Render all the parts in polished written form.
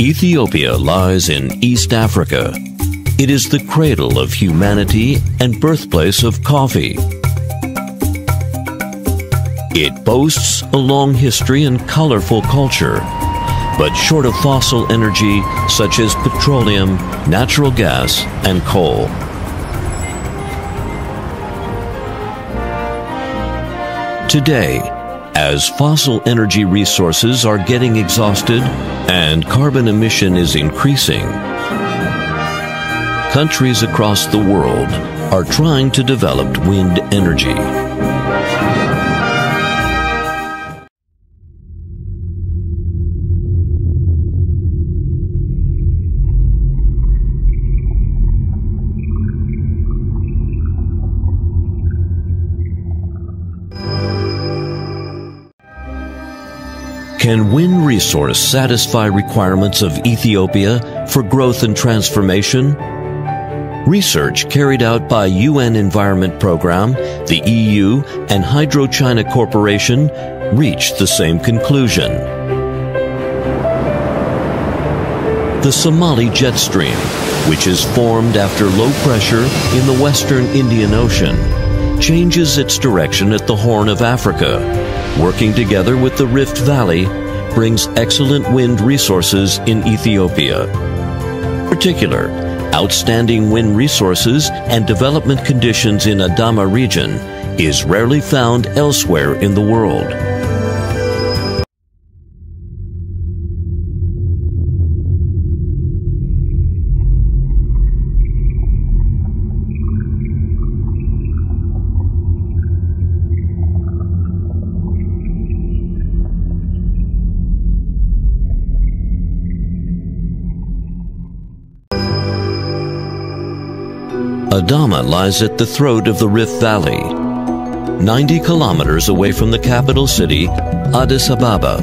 Ethiopia lies in East Africa. It is the cradle of humanity and birthplace of coffee. It boasts a long history and colorful culture, but short of fossil energy such as petroleum, natural gas, and coal. Today, as fossil energy resources are getting exhausted and carbon emission is increasing, countries across the world are trying to develop wind energy. Can wind resource satisfy requirements of Ethiopia for growth and transformation? Research carried out by UN Environment Program, the EU, and HydroChina Corporation reached the same conclusion. The Somali jet stream, which is formed after low pressure in the western Indian Ocean, changes its direction at the Horn of Africa. Working together with the Rift Valley brings excellent wind resources in Ethiopia. In particular, outstanding wind resources and development conditions in Adama region is rarely found elsewhere in the world. Adama lies at the throat of the Rift Valley, 90 kilometers away from the capital city, Addis Ababa.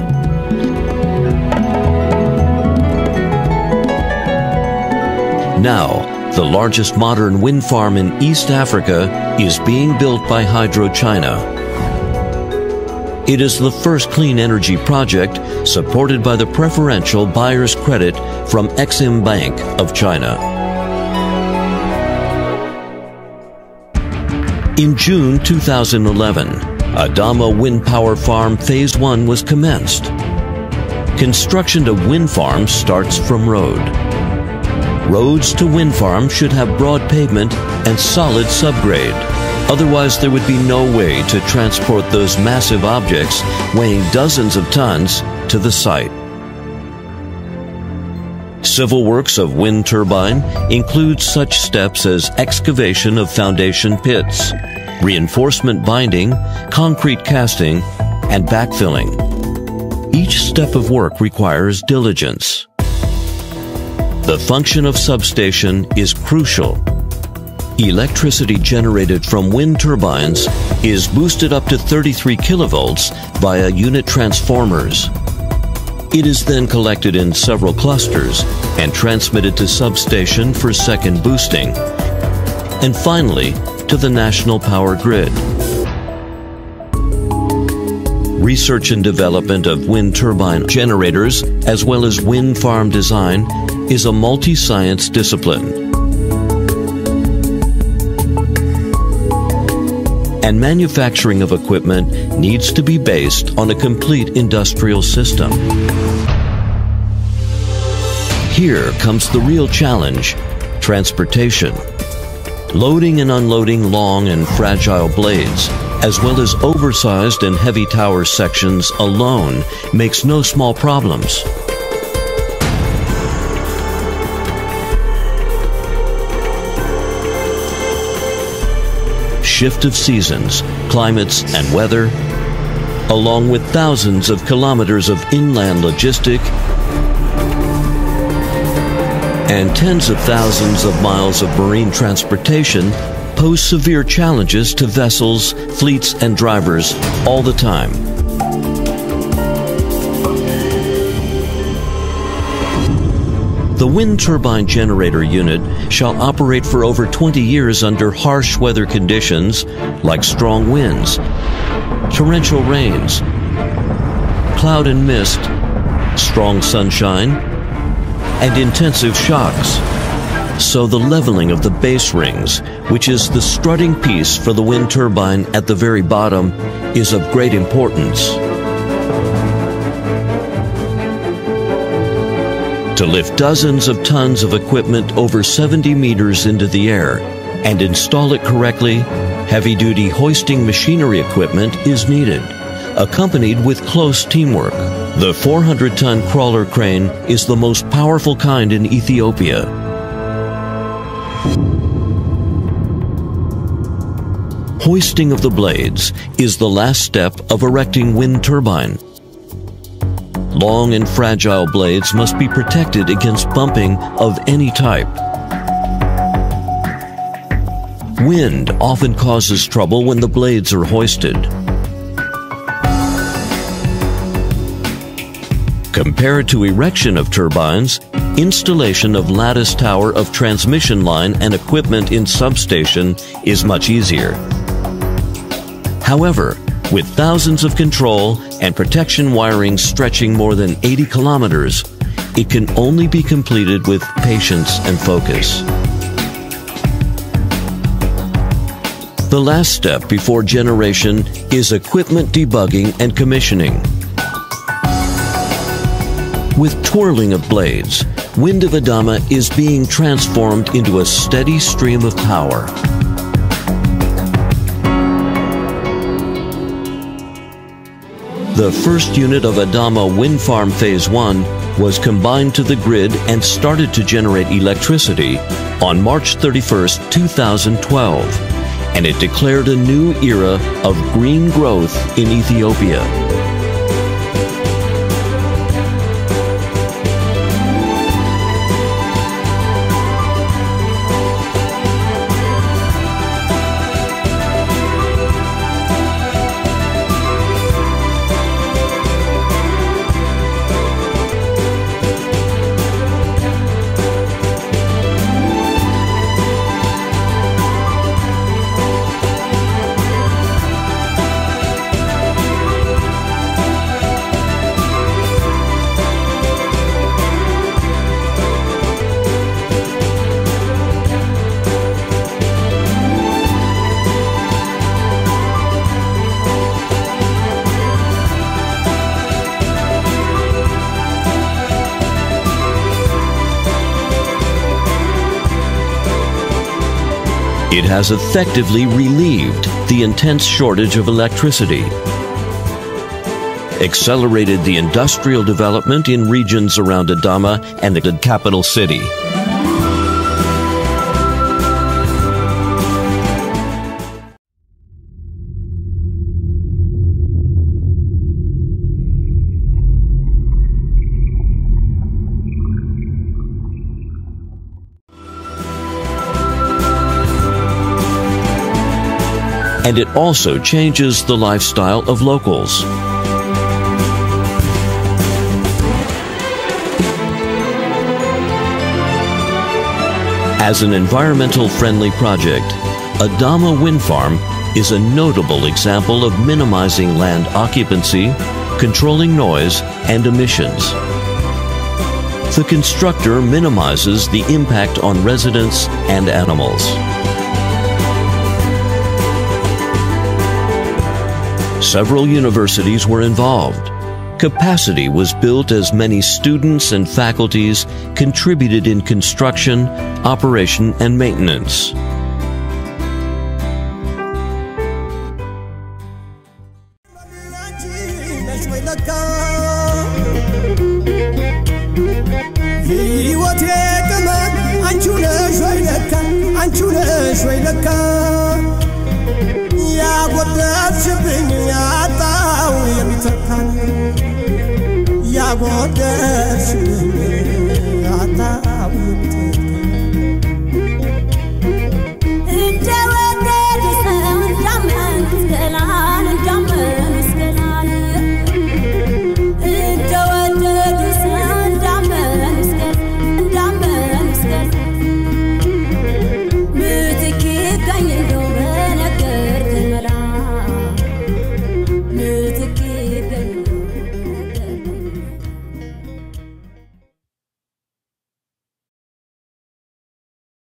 Now, the largest modern wind farm in East Africa is being built by HydroChina. It is the first clean energy project supported by the preferential buyer's credit from Exim Bank of China. In June 2011, Adama Wind Power Farm Phase 1 was commenced. Construction of wind farms starts from road. Roads to wind farms should have broad pavement and solid subgrade. Otherwise, there would be no way to transport those massive objects weighing dozens of tons to the site. Civil works of wind turbine include such steps as excavation of foundation pits, reinforcement binding, concrete casting, and backfilling. Each step of work requires diligence. The function of substation is crucial. Electricity generated from wind turbines is boosted up to 33 kilovolts via unit transformers. It is then collected in several clusters and transmitted to substation for second boosting, and finally to the national power grid. Research and development of wind turbine generators as well as wind farm design is a multi-science discipline. And manufacturing of equipment needs to be based on a complete industrial system. Here comes the real challenge, transportation. Loading and unloading long and fragile blades, as well as oversized and heavy tower sections alone, makes no small problems. Shift of seasons, climates, and weather, along with thousands of kilometers of inland logistic and tens of thousands of miles of marine transportation, pose severe challenges to vessels, fleets, and drivers all the time. The wind turbine generator unit shall operate for over 20 years under harsh weather conditions like strong winds, torrential rains, cloud and mist, strong sunshine, and intensive shocks. So the leveling of the base rings, which is the strutting piece for the wind turbine at the very bottom, is of great importance. To lift dozens of tons of equipment over 70 meters into the air and install it correctly, heavy-duty hoisting machinery equipment is needed, accompanied with close teamwork. The 400-ton crawler crane is the most powerful kind in Ethiopia. Hoisting of the blades is the last step of erecting wind turbine. Long and fragile blades must be protected against bumping of any type. Wind often causes trouble when the blades are hoisted. Compared to erection of turbines, installation of lattice tower of transmission line and equipment in substation is much easier. However, with thousands of control and protection wiring stretching more than 80 kilometers, it can only be completed with patience and focus. The last step before generation is equipment debugging and commissioning. With twirling of blades, wind of Adama is being transformed into a steady stream of power. The first unit of Adama Wind Farm Phase 1 was combined to the grid and started to generate electricity on March 31, 2012, and it declared a new era of green growth in Ethiopia. It has effectively relieved the intense shortage of electricity, accelerated the industrial development in regions around Adama and the capital city. And it also changes the lifestyle of locals. As an environmental-friendly project, Adama Wind Farm is a notable example of minimizing land occupancy, controlling noise, and emissions. The constructor minimizes the impact on residents and animals. Several universities were involved. Capacity was built as many students and faculties contributed in construction, operation, and maintenance.